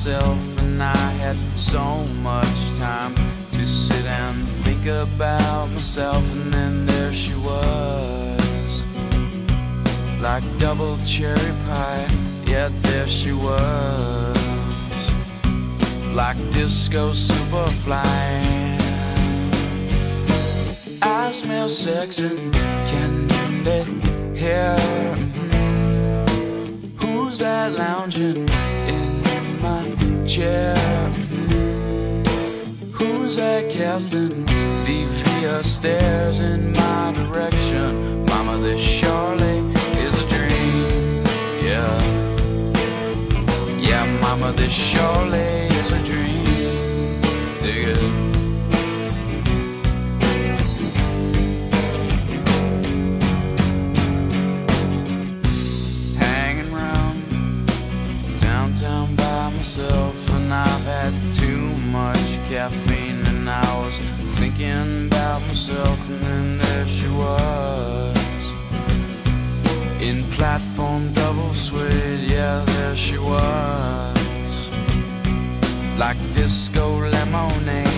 myself, and I had so much time to sit and think about myself. And then there she was, like double cherry pie. Yet there she was, like disco superfly. I smell sex and candy here. Who's that lounging in my chair? Who's that casting devious stares in my direction? Mama, this surely is a dream. Yeah, yeah, mama, this surely is a dream. Dig it. And I've had too much caffeine, and I was thinking about myself. And then there she was, in platform double suede. Yeah, there she was, like disco lemonade.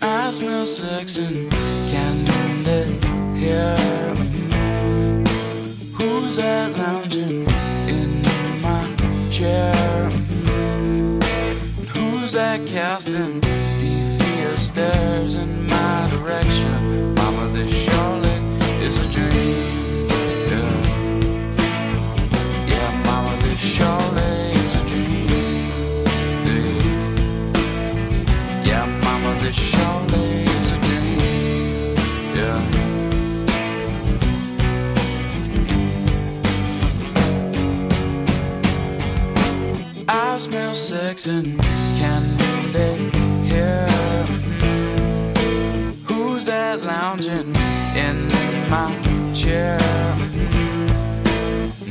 I smell sex and candy here. Who's that lounging? Who's that casting devious stares in my direction? Mama, this surely is a dream. Yeah, yeah, mama, this surely is a dream. Yeah, mama, this surely is a dream. Yeah. I smell sex and candy here. Who's that lounging in my chair?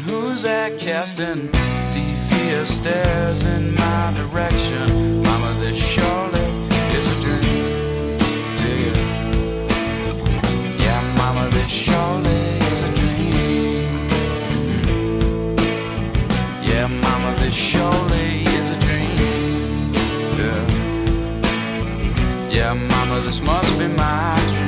Who's that casting devious stares in my direction? Mama, this surely is a dream. Dig it. Yeah, mama, this surely is a dream. Yeah, mama, this surely. Yeah, mama, this must be my dream.